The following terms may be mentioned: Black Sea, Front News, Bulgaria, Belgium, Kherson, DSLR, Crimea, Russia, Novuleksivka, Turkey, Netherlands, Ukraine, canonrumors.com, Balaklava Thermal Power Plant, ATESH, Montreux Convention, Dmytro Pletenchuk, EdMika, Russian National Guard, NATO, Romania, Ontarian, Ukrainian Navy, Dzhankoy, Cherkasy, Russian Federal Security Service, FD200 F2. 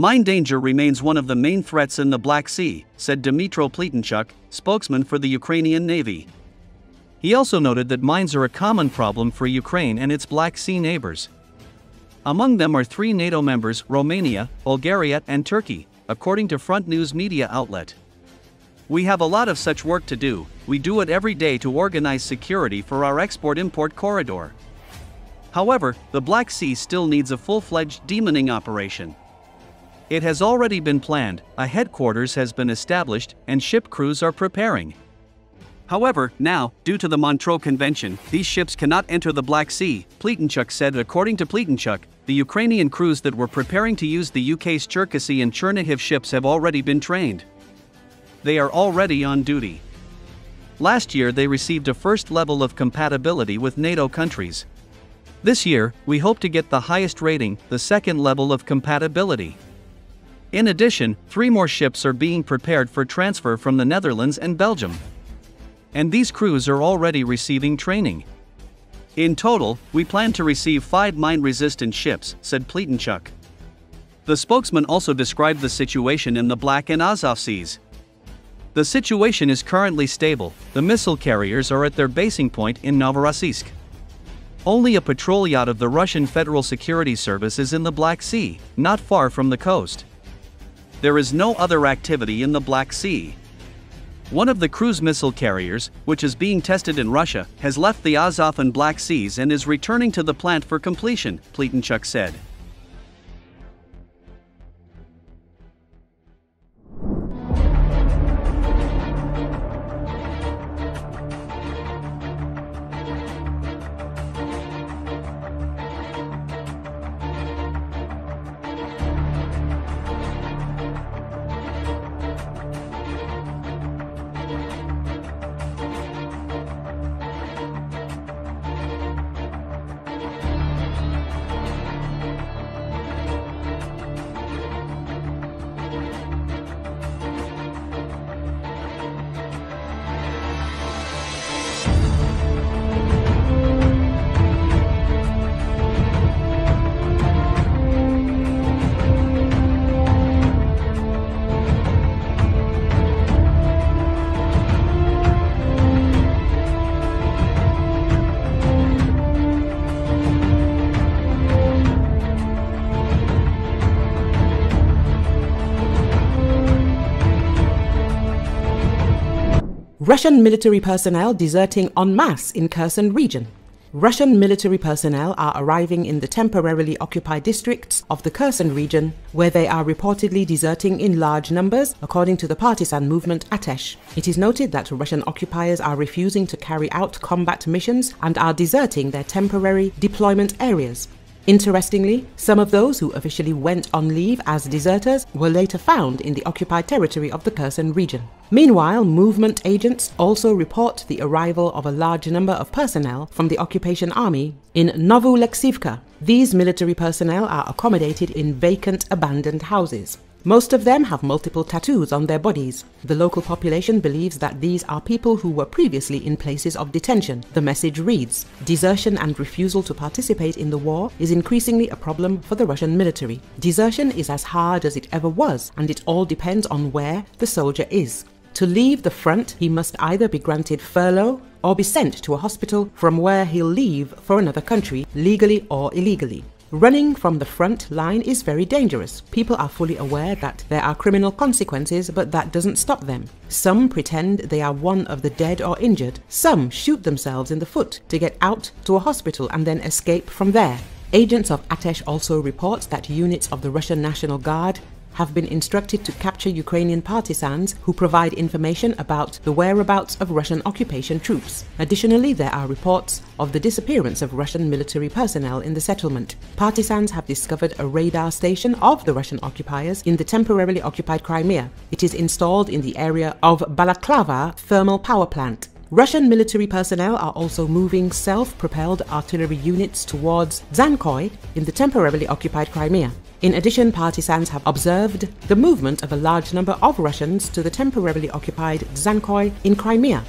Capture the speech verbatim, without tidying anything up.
Mine danger remains one of the main threats in the Black Sea, said Dmytro Pletenchuk, spokesman for the Ukrainian Navy. He also noted that mines are a common problem for Ukraine and its Black Sea neighbors. Among them are three NATO members, Romania, Bulgaria and Turkey, according to Front News media outlet. We have a lot of such work to do, we do it every day to organize security for our export-import corridor. However, the Black Sea still needs a full-fledged demining operation. It has already been planned, a headquarters has been established, and ship crews are preparing. However, now, due to the Montreux Convention, these ships cannot enter the Black Sea, Pletenchuk said. According to Pletenchuk, the Ukrainian crews that were preparing to use the U K's Cherkasy and Chernihiv ships have already been trained. They are already on duty. Last year they received a first level of compatibility with NATO countries. This year, we hope to get the highest rating, the second level of compatibility. In addition, three more ships are being prepared for transfer from the Netherlands and Belgium. And these crews are already receiving training. In total, we plan to receive five mine-resistant ships, said Pletenchuk. The spokesman also described the situation in the Black and Azov seas. The situation is currently stable, the missile carriers are at their basing point in Novorossiysk. Only a patrol yacht of the Russian Federal Security Service is in the Black Sea, not far from the coast. There is no other activity in the Black Sea. One of the cruise missile carriers, which is being tested in Russia, has left the Azov and Black Seas and is returning to the plant for completion, Pletenchuk said. Russian military personnel deserting en masse in Kherson region. Russian military personnel are arriving in the temporarily occupied districts of the Kherson region, where they are reportedly deserting in large numbers, according to the partisan movement ATESH. It is noted that Russian occupiers are refusing to carry out combat missions and are deserting their temporary deployment areas. Interestingly, some of those who officially went on leave as deserters were later found in the occupied territory of the Kherson region. Meanwhile, movement agents also report the arrival of a large number of personnel from the occupation army in Novuleksivka. These military personnel are accommodated in vacant, abandoned houses. Most of them have multiple tattoos on their bodies. The local population believes that these are people who were previously in places of detention. The message reads, "Desertion and refusal to participate in the war is increasingly a problem for the Russian military. Desertion is as hard as it ever was, and it all depends on where the soldier is. To leave the front, he must either be granted furlough or be sent to a hospital from where he'll leave for another country, legally or illegally. Running from the front line is very dangerous. People are fully aware that there are criminal consequences, but that doesn't stop them. Some pretend they are one of the dead or injured. Some shoot themselves in the foot to get out to a hospital and then escape from there." Agents of ATESH also report that units of the Russian National Guard have been instructed to capture Ukrainian partisans who provide information about the whereabouts of Russian occupation troops. Additionally, there are reports of the disappearance of Russian military personnel in the settlement. Partisans have discovered a radar station of the Russian occupiers in the temporarily occupied Crimea. It is installed in the area of Balaklava Thermal Power Plant. Russian military personnel are also moving self-propelled artillery units towards Dzhankoy in the temporarily occupied Crimea. In addition, partisans have observed the movement of a large number of Russians to the temporarily occupied Dzhankoy in Crimea.